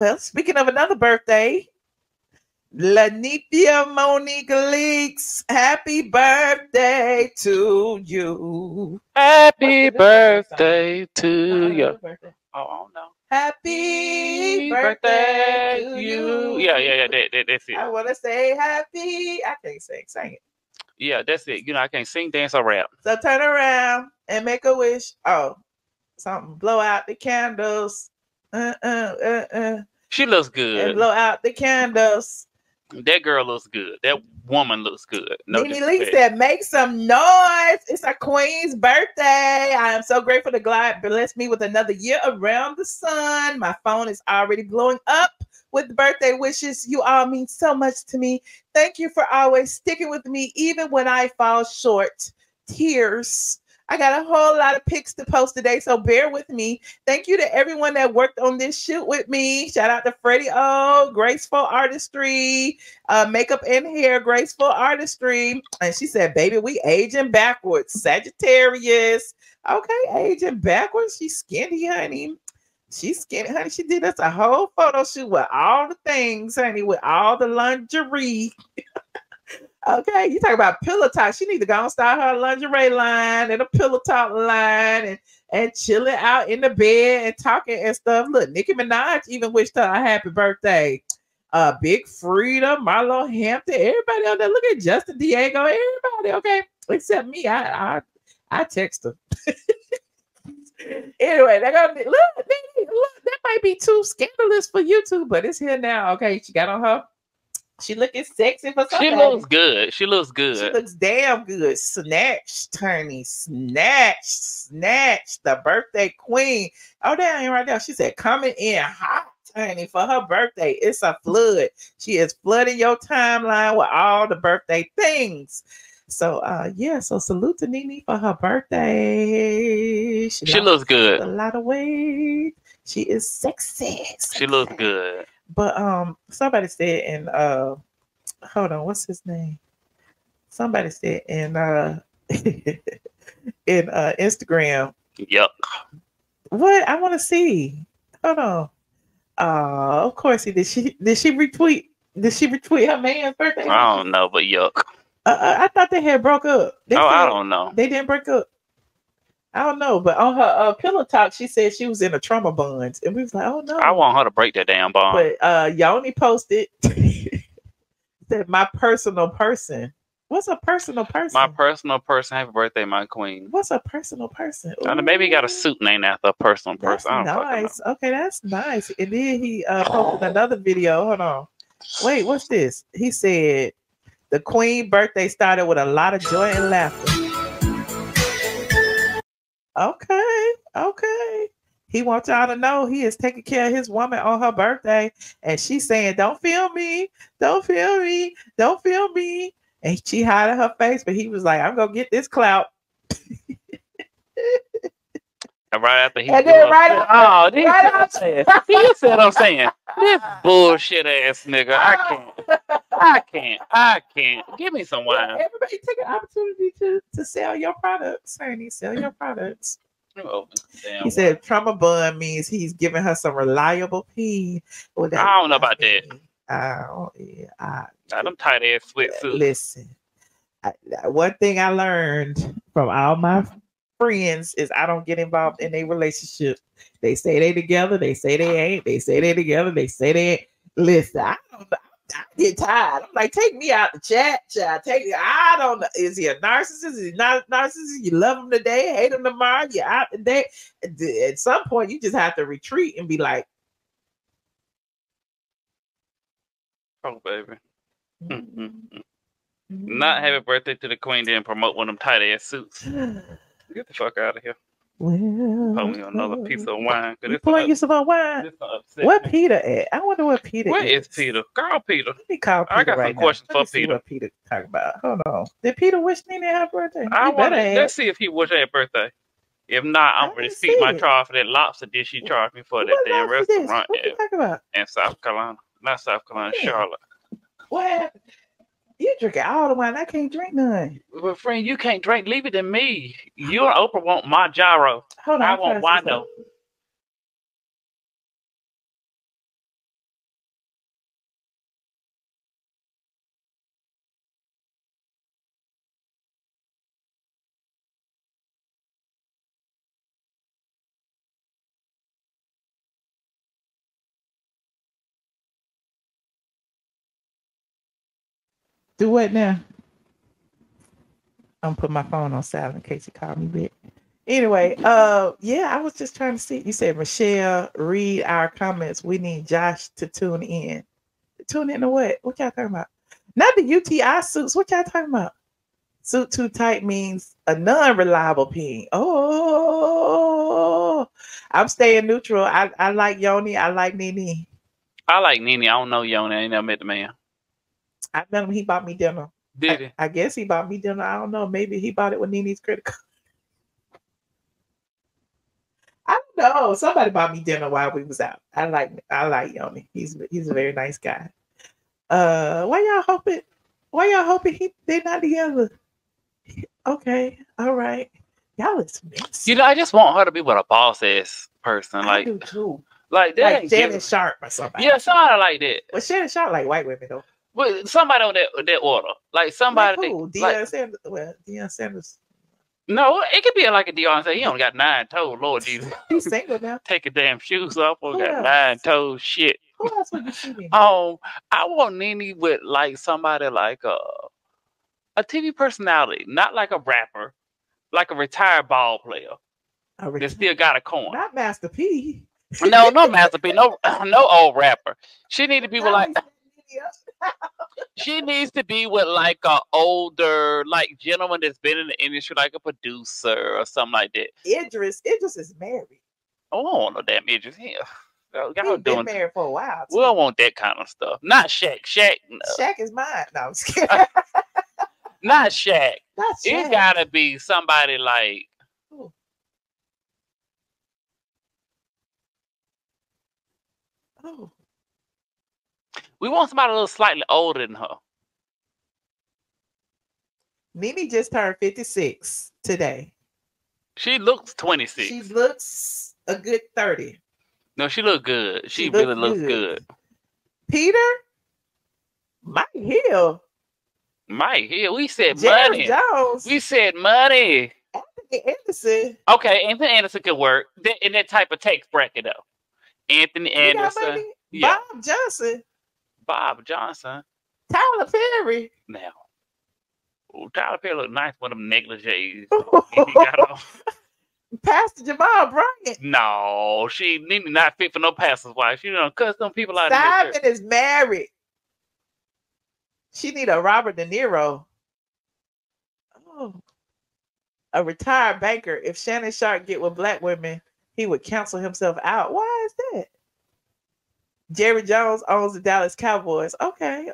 Well, speaking of another birthday, Lanithia Monique Leakes, happy birthday to you. Happy birthday to you. Oh, no. Happy birthday to you. Yeah. That's it. I want to say happy. I can't sing. Sing it. Yeah, that's it. You know, I can't sing, dance, or rap. So turn around and make a wish. Oh, something. Blow out the candles. She looks good. And blow out the candles. That girl looks good. That woman looks good. No, Nene Leakes said, make some noise. It's our queen's birthday. I am so grateful to God bless me with another year around the sun. My phone is already blowing up with birthday wishes. You all mean so much to me. Thank you for always sticking with me, even when I fall short. Tears. I got a whole lot of pics to post today, so bear with me. Thank you to everyone that worked on this shoot with me. Shout out to Freddie O, Graceful Artistry, Makeup and Hair, Graceful Artistry. And she said, baby, we aging backwards. Sagittarius. Okay, aging backwards. She's skinny, honey. She's skinny, honey. She did us a whole photo shoot with all the things, honey, with all the lingerie. Okay, you talk about pillow talk. She need to go and start her lingerie line and a pillow talk line and chilling out in the bed and talking and stuff. Look, Nicki Minaj even wished her a happy birthday. Big Freedom, Marlo Hampton, everybody out there. Look at Justin Diego, everybody. Okay, except me. I text her. Anyway, they're gonna look. That might be too scandalous for YouTube, but it's here now. Okay, she got on her. She looking sexy for something. She looks good. She looks good. She looks damn good. Snatched, Tony. Snatched. The birthday queen. Oh, damn, right now. She said, coming in hot, Tony, for her birthday. It's a flood. She is flooding your timeline with all the birthday things. So, so salute to Nene for her birthday. She looks good. A lot of weight. She is sexy. She looks good. But somebody said in hold on, what's his name? Somebody said in in Instagram. Yuck. What? I want to see. Hold on. Of course he did. Did she retweet her man's birthday? I don't know, but yuck. I thought they had broke up. I don't know. They didn't break up. I don't know, but on her pillow talk, she said she was in a trauma bond, and we was like, "Oh no!" I want her to break that damn bond. But Yoni posted that my personal person. What's a personal person? My personal person. Happy birthday, my queen. What's a personal person? Ooh. Maybe he got a suit named after a personal person. I don't nice. Know. Okay, that's nice. And then he posted another video. Hold on. Wait, what's this? He said the queen birthday started with a lot of joy and laughter. Okay. He wants y'all to know he is taking care of his woman on her birthday. And she's saying, don't feel me. Don't feel me. Don't feel me. And she hiding her face, but he was like, I'm going to get this clout. And right after he said what I'm saying. This bullshit ass nigga. I can't. Give me some wine. Everybody take an opportunity to sell your products, honey. Sell your products. Oh, he said trauma bun means he's giving her some reliable pee. Well, I don't know about that. Oh yeah. I'm tight ass sweatsuit. Listen, one thing I learned from all my friends is I don't get involved in a relationship. They say they together, they say they ain't, they say they together, they say they ain't. Listen, I get tired. I'm like, take me out the chat, child. I don't know. Is he a narcissist? Is he not a narcissist? You love him today, hate him tomorrow. You're out today. At some point, you just have to retreat and be like, oh, baby. Not happy birthday to the queen, then promote one of them tight ass suits. Get the fuck out of here. Well, pour me another piece of wine. Pouring you some more wine. What me. Peter at? I wonder what Peter. Where is Peter? Girl, Peter. Let me call Peter. I got some questions for Peter. What Peter talk about? Hold on. Did Peter wish Nene happy birthday? Let's see if he wished her birthday. If not, I'm gonna seek my trial for that lobster dish she charged me for that damn restaurant. What you talking about? In South Carolina, not South Carolina, yeah. Charlotte. What? You drinking all the wine. I can't drink none. Well, friend, you can't drink. Leave it to me. You and Oprah want my gyro. Hold on. I want wino. Do what now? I'm putting my phone on silent in case you call me back. Anyway, yeah, I was just trying to see. You said, Michelle, read our comments. We need Josh to tune in. Tune in to what? What y'all talking about? Not the UTI suits. What y'all talking about? Suit too tight means a non-reliable peen. Oh, I'm staying neutral. I like Yoni. I like Nene. I like Nene. I don't know Yoni. I ain't never met the man. I met him. He bought me dinner. Did he? I guess he bought me dinner. I don't know. Maybe he bought it with Nene's credit card. I don't know. Somebody bought me dinner while we was out. I like Yoni. He's a very nice guy. Why y'all hoping they're not together? Okay, all right. Y'all is messy. You know, I just want her to be with a boss ass person. Like, I do too. Like that. Like Shannon Sharp or somebody. Yeah, somebody like that. Well, Shannon Sharp like white women though. Well, somebody on that order. Like somebody. Like who? Deion Sanders. Well, Deion Sanders. No, it could be like a Deion Sanders. He only got 9 toes, Lord Jesus. He's single now. Take his damn shoes off or got 9 toes. Shit. Who else would you see me? I want Nene with like somebody like a TV personality, not like a rapper, like a retired ball player that still got a coin. Not Master P. No, no Master P. No old rapper. She need to be with like. She needs to be with like an older, like gentleman that's been in the industry, like a producer or something like that. Idris is married. Oh, I don't want no damn Idris here. Y'all been married for a while. Too. We don't want that kind of stuff. Not Shaq. Shaq. No. Shaq is mine. No, I'm just kidding. Not Shaq. Not Shaq. It gotta be somebody like. Ooh. Oh. We want somebody a little slightly older than her. Nene just turned 56 today. She looks 26. She looks a good 30. No, she look good. She really looks good. Peter? Mike Hill. We said James money. Jones. We said money. Anthony Anderson. Okay, Anthony Anderson could work. In that type of tax bracket, though. Anthony Anderson. Yeah. Bob Johnson. Tyler Perry. Now. Ooh, Tyler Perry looked nice with them negligees. He got off. Pastor Jamal Bryant. No, she need not fit for no pastor's wife. She don't cuss them people out. Simon is married. She need a Robert De Niro. Oh, a retired banker. If Shannon Sharp get with black women, he would cancel himself out. Why is that? Jerry Jones owns the Dallas Cowboys. Okay.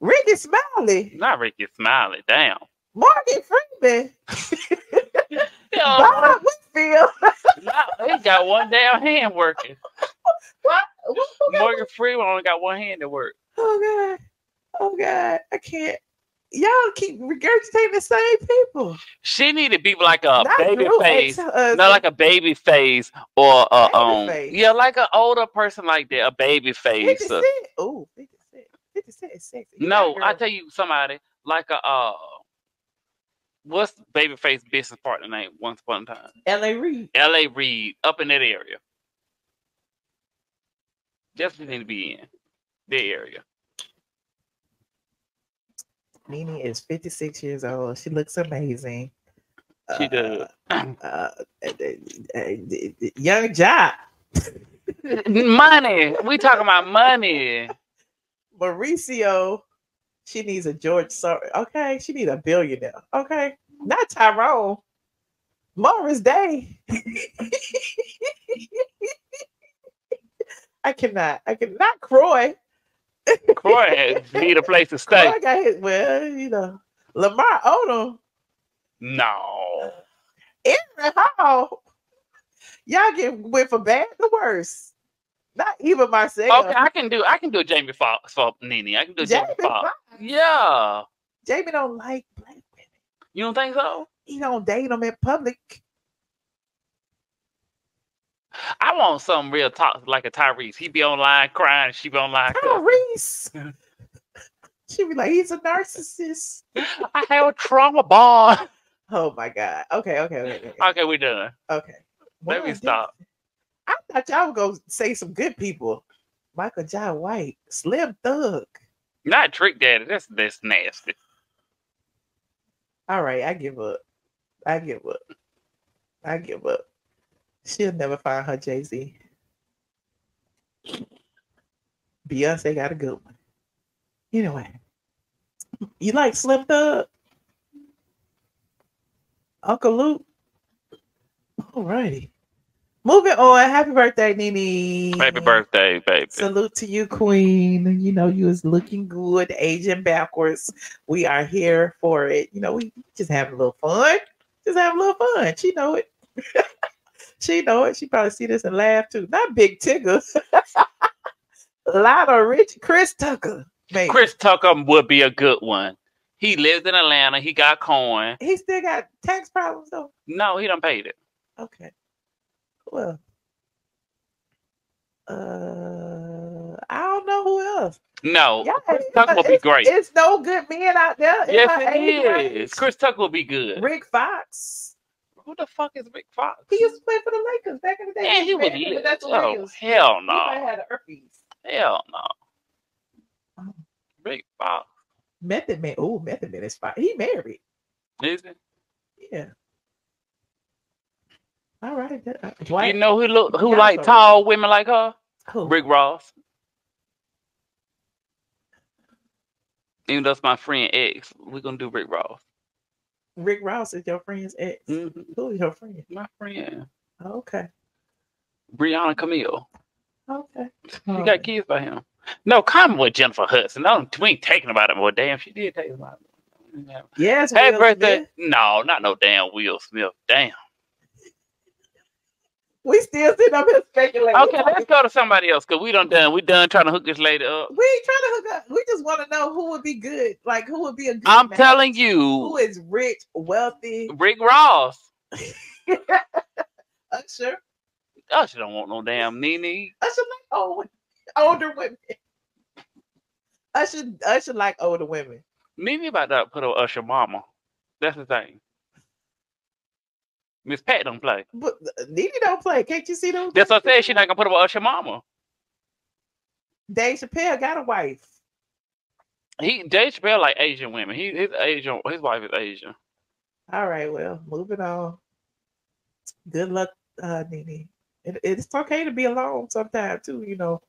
Ricky Smiley. Not Ricky Smiley. Damn. Morgan Freeman. Bob Whitfield. No, he got one damn hand working. What? Morgan Freeman only got one hand to work. Oh God, I can't. Y'all keep regurgitating the same people. She need to be like a baby face, not like a baby face or face. Yeah, like an older person like that, a baby face. Oh, 50 Cent is sexy. No, I tell you somebody like a. What's Babyface business partner name once upon a time? L.A. Reid. L.A. Reid, up in that area. That's what they need to be in. That area. Nene is 56 years old. She looks amazing. She does. Young job. Money. We talking about money. Mauricio. She needs a George Soros. Okay, she needs a billionaire. Okay, not Tyrone. Morris Day. I cannot. Croy. Croy need a place to stay. Croy got his, well, you know, Lamar Odom. No. Aaron Hall. Y'all went from bad to worse. Not even myself. Okay, I can do Jamie Foxx for Nene. I can do Jamie Foxx. Yeah. Jamie don't like black women. You don't think so? He don't date them in public. I want some real talk like a Tyrese. He be online crying. She be online crying. Tyrese. She be like, he's a narcissist. I have a trauma bond. Oh my God. Okay. Okay, we're done. Okay. Let me stop. I thought y'all were going to say some good people. Michael Jai White, Slim Thug, Not Trick Daddy. That's nasty. All right, I give up. She'll never find her Jay-Z. Beyonce got a good one. Anyway, you like Slim Thug? Uncle Luke? All righty. Moving on. Happy birthday, Nene. Happy birthday, baby. Salute to you, queen. You know, you is looking good, aging backwards. We are here for it. You know, we just have a little fun. She know it. She probably see this and laugh, too. Not Big Tigger. Lotto Rich. Chris Tucker. Baby. Chris Tucker would be a good one. He lives in Atlanta. He got coin. He still got tax problems, though? No, he done paid it. Okay. Well, I don't know who else. No, Chris Tucker will be great. It's no good men out there. Yes, it is. Chris Tucker will be good. Rick Fox. Who the fuck is Rick Fox? He used to play for the Lakers back in the day. Yeah, he was. Oh, hell no. He might have had an herpes. Hell no. Oh. Rick Fox. Method Man. Oh, Method Man is fine. He married. Is he? Yeah. All right. Dwight. You know who like tall women like her? Who? Rick Ross. Even though it's my friend ex, we're gonna do Rick Ross. Rick Ross is your friend's ex. Mm-hmm. Who is your friend? My friend. Okay. Brianna Camille. Okay. You got kids by him. No, come with Jennifer Hudson. We ain't taking about it more. Damn, she did take about it. Yes. Happy birthday. Smith. No, not no damn Will Smith. Damn. We still sitting up here speculating. Okay, let's go to somebody else because we done trying to hook this lady up. We ain't trying to hook up. We just want to know who would be good. Like, who would be a good I'm man. Telling you. Who is rich, wealthy? Rick Ross. Usher. Usher don't want no damn Nene. Usher like older women. Usher like older women. Nene about to put on Usher mama. That's the thing. Miss Pat don't play. But Nene don't play. Can't you see those? That's what I said. She's not going to put up with Usher mama. Dave Chappelle got a wife. Dave Chappelle like Asian women. His Asian. His wife is Asian. All right. Well, moving on. Good luck, Nene. It's okay to be alone sometimes, too. You know,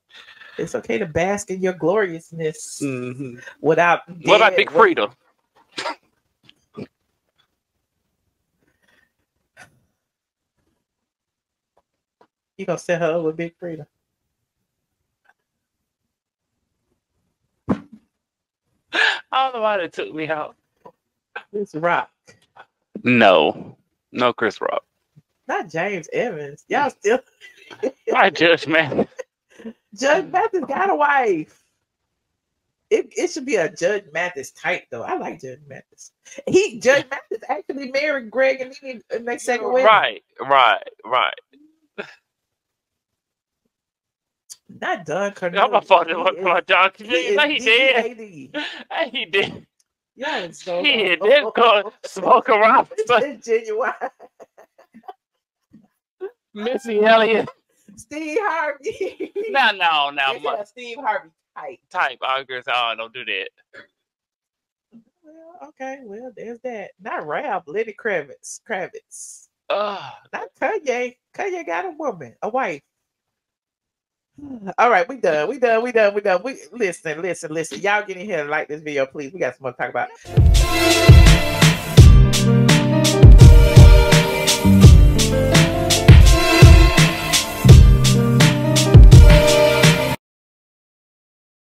it's okay to bask in your gloriousness without... What about Big Frida? You gonna set her up with Big Frida? I don't know why that took me out. Chris Rock. No, Chris Rock. Not James Evans. Y'all still. Why Judge Mathis? Judge Mathis got a wife. It should be a Judge Mathis type though. I like Judge Mathis. Judge Mathis actually married Greg and he next second wedding. Right. Not done. I'm not fucking with my dog. He did. He did. Yeah, so he did call smoke around. It's genuine. Missy Elliott. Steve Harvey. No. Yeah, Steve Harvey type. I don't do that. Well, okay. Well, there's that. Not Ralph. Lenny Kravitz. Not Kanye. Kanye got a wife. All right, we done. Listen. Y'all get in here and like this video, please. We got some more to talk about.